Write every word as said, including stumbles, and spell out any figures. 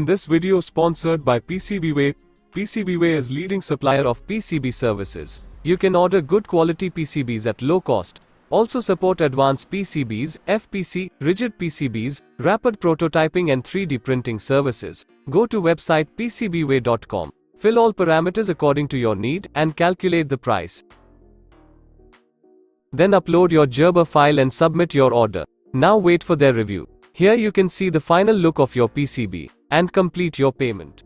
In this video sponsored by PCBWay, PCBWay is leading supplier of P C B services. You can order good quality P C Bs at low cost. Also support advanced P C Bs, F P C, rigid P C Bs, rapid prototyping and three D printing services. Go to website P C B way dot com. Fill all parameters according to your need and calculate the price. Then upload your Gerber file and submit your order. Now wait for their review. Here you can see the final look of your P C B and complete your payment.